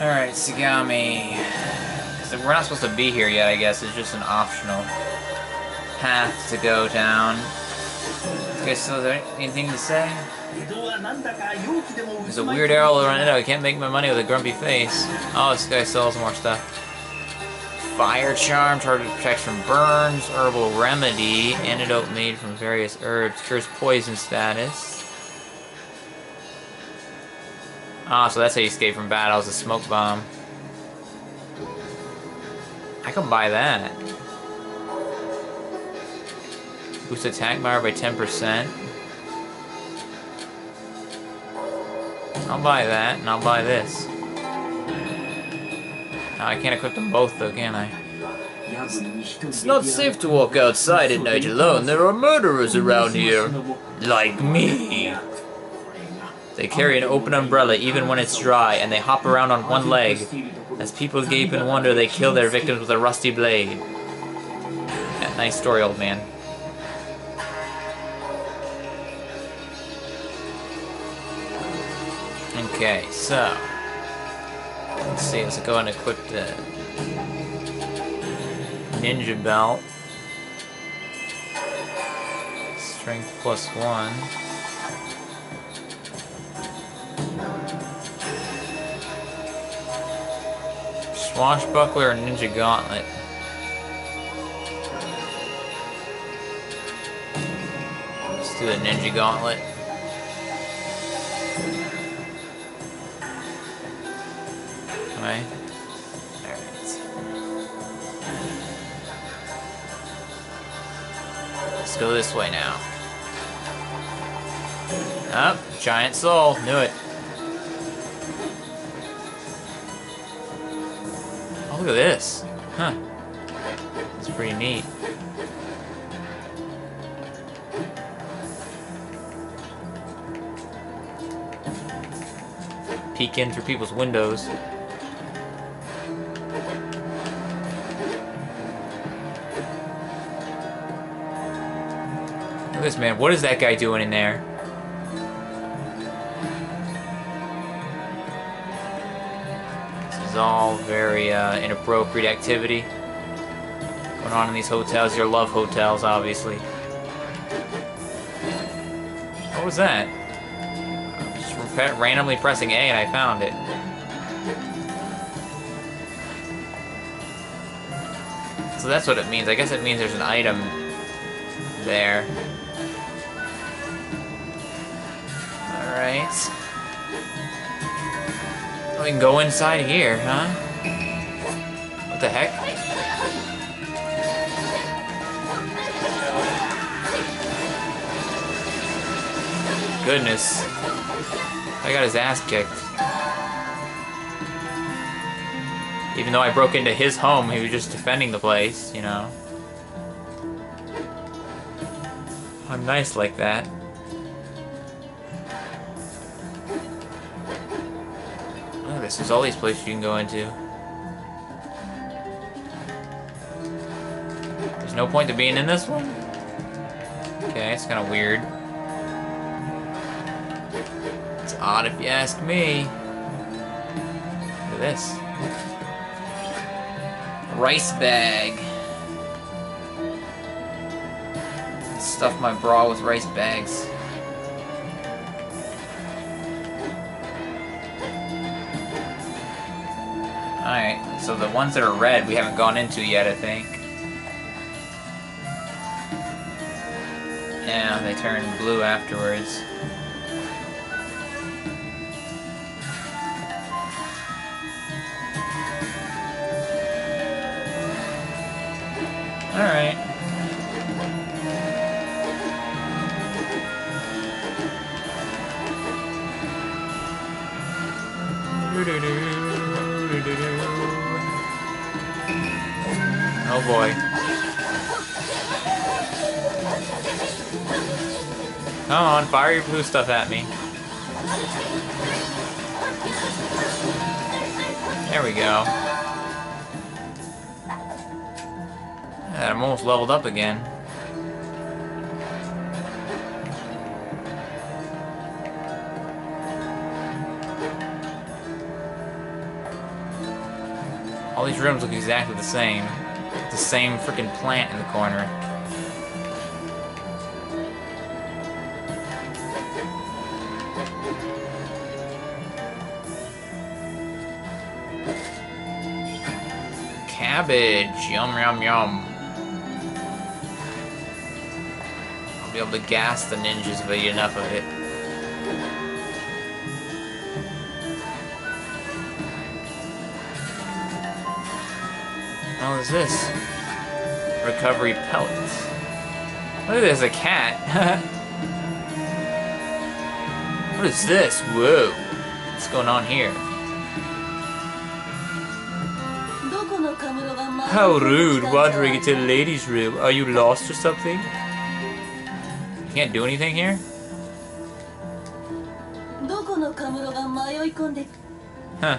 Alright, Sigami. Because we're not supposed to be here yet, I guess. It's just an optional path to go down. Okay, so is there anything to say? There's a weird arrow around it. I can't make my money with a grumpy face. Oh, this guy sells more stuff. Fire charm, target protection from burns, herbal remedy, antidote made from various herbs, cures poison status. Ah, so that's how you escape from battles, a smoke bomb. I can buy that. Boost attack power by 10%. I'll buy that, and I'll buy this. Now, I can't equip them both, though, can I? It's not safe to walk outside at night alone. There are murderers around here. Like me. They carry an open umbrella even when it's dry, and they hop around on one leg. As people gape in wonder, they kill their victims with a rusty blade. Yeah, nice story, old man. Okay, so... let's see, let's go and equip the ninja belt. Strength plus 1. Swashbuckler and ninja gauntlet. Let's do the ninja gauntlet. Right. There it is. Let's go this way now. Oh, giant soul. Knew it. Oh, look at this. Huh. It's pretty neat. Peek in through people's windows. This man, what is that guy doing in there? This is all very inappropriate activity going on in these hotels. Your love hotels, obviously. What was that? Just randomly pressing A and I found it. So that's what it means. I guess it means there's an item there. Alright. Oh, we can go inside here, huh? What the heck? Goodness. I got his ass kicked. Even though I broke into his home, he was just defending the place, you know. I'm nice like that. There's all these places you can go into. There's no point to being in this one? Okay, it's kind of weird. It's odd if you ask me. Look at this. Rice bag. Stuff my bra with rice bags. Alright, so the ones that are red we haven't gone into yet, I think. Yeah, they turn blue afterwards. Alright. Oh boy. Come on, fire your blue stuff at me. There we go. Yeah, I'm almost leveled up again. All these rooms look exactly the same. The same freaking plant in the corner. Cabbage! Yum, yum, yum. I'll be able to gas the ninjas if I eat enough of it. What is this? Recovery pellets. Look at this, a cat. What is this? Whoa. What's going on here? How rude, wandering into the ladies' room. Are you lost or something? You can't do anything here? Huh.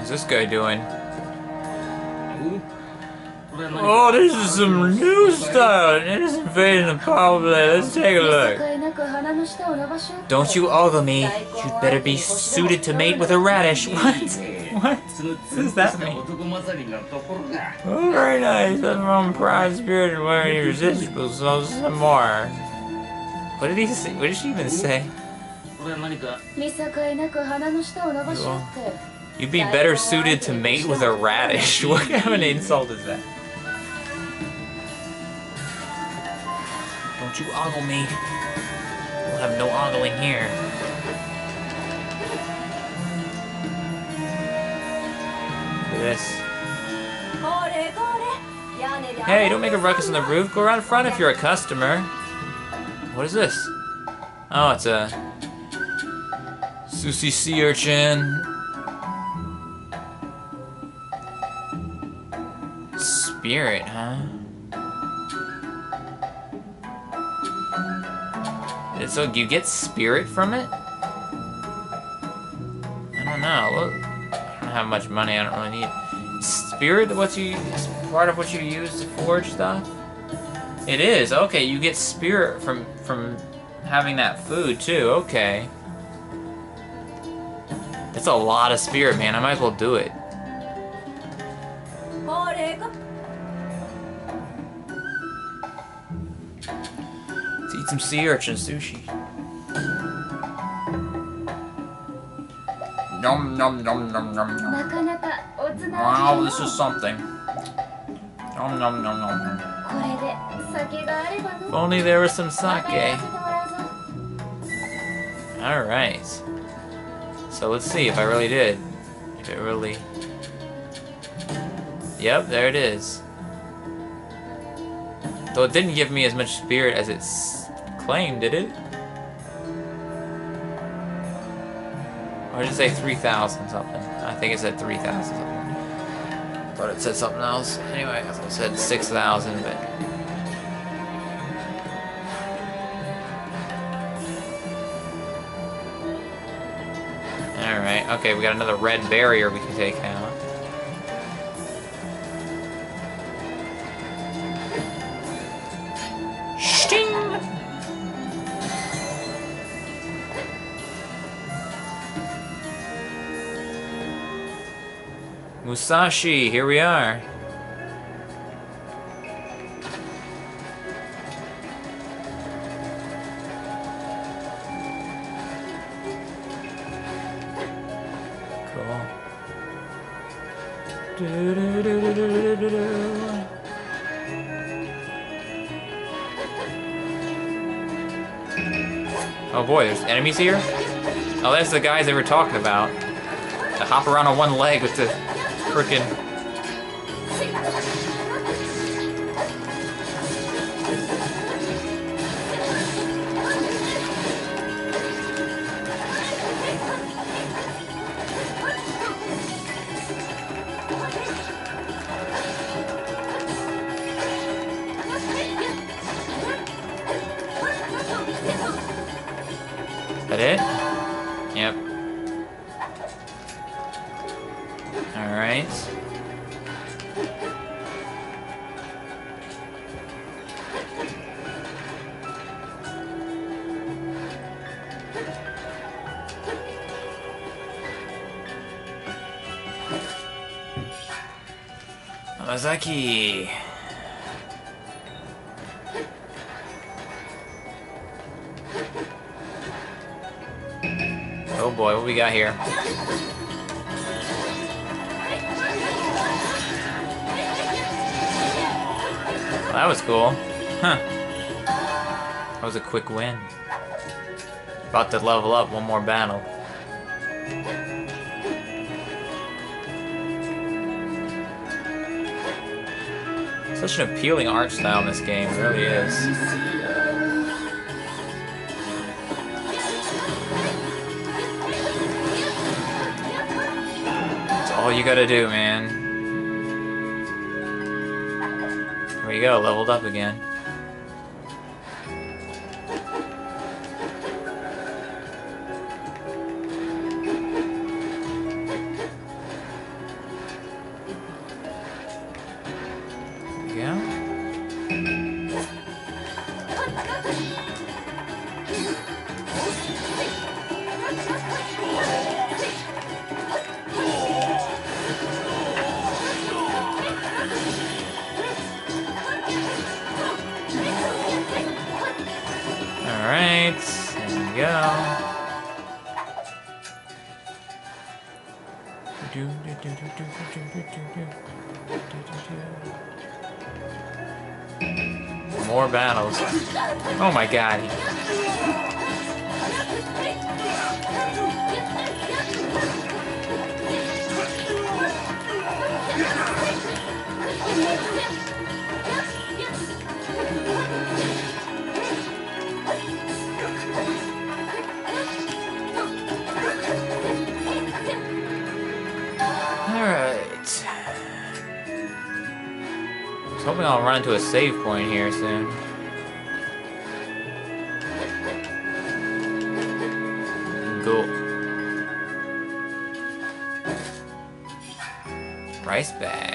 What's this guy doing? Oh, this is some new style! It is invading the power play. Let's take a look. Don't you ogle me. You'd better be suited to mate with a radish. What? What? What does that mean? Oh, very nice. That's my own pride, spirit, and wearing irresistible. So some more. What did he say? What did she even say? Cool. You'd be better suited to mate with a radish. What kind of an insult is that? Don't you ogle me. We'll have no ogling here. Look at this. Hey, don't make a ruckus on the roof. Go around front if you're a customer. What is this? Oh, it's a... sushi sea urchin. Spirit, huh? So do you get spirit from it? I don't know. Look, I don't have much money. I don't really need spirit. It's part of what you use to forge stuff. It is okay. You get spirit from having that food too. Okay, that's a lot of spirit, man. I might as well do it. Some sea urchin sushi. Nom nom nom nom nom nom. Wow, this is something. Nom nom nom nom nom. If only there was some sake. Alright. So let's see if I really did. If it really... Yep, there it is. Though it didn't give me as much spirit as it's... claim, did it? Or did it say 3,000 something? I think it said 3,000 something. Thought it said something else. Anyway, I thought it said 6,000, but... Alright, okay, we got another red barrier we can take out. Musashi, here we are. Cool. Oh boy, there's enemies here? Oh, that's the guys they were talking about. To hop around on one leg with the... frickin'. That it? Yep. Alright. Amazaki. Oh boy, what we got here? Well, that was cool. Huh. That was a quick win. About to level up one more battle. Such an appealing art style in this game, it really is. All you gotta do, man. There you go, leveled up again. More battles. Oh my god. I'm hoping I'll run into a save point here soon. Go. Rice bags.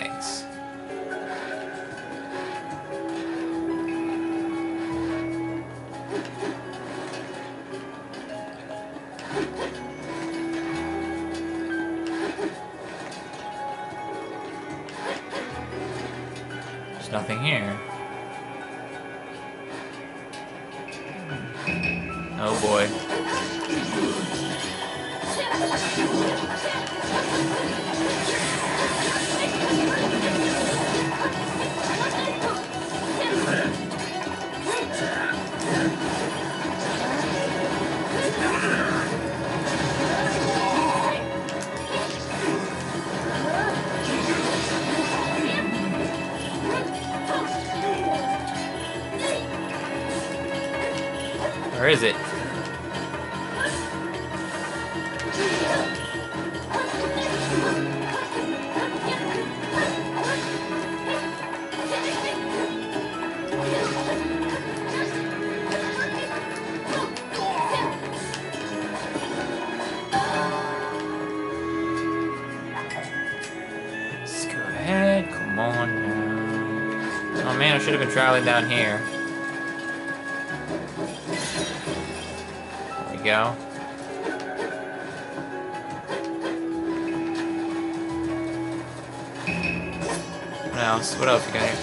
Nothing here. Oh boy. Where is it? Let's go ahead, come on now. Oh man, I should have been traveling down here. Go. What else? What else you got here?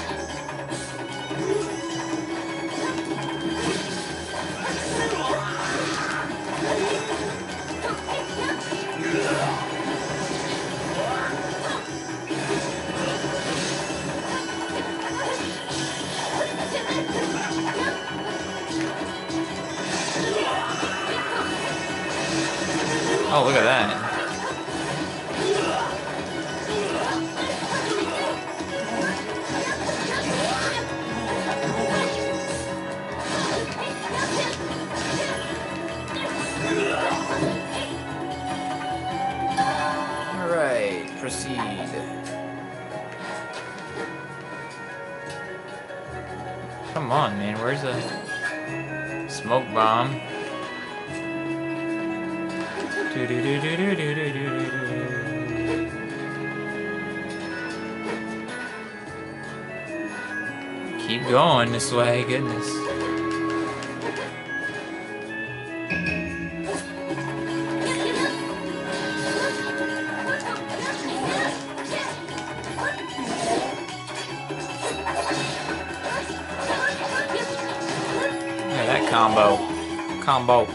Oh, look at that. All right, proceed. Come on, man, where's the smoke bomb? Keep going this way, goodness. combo.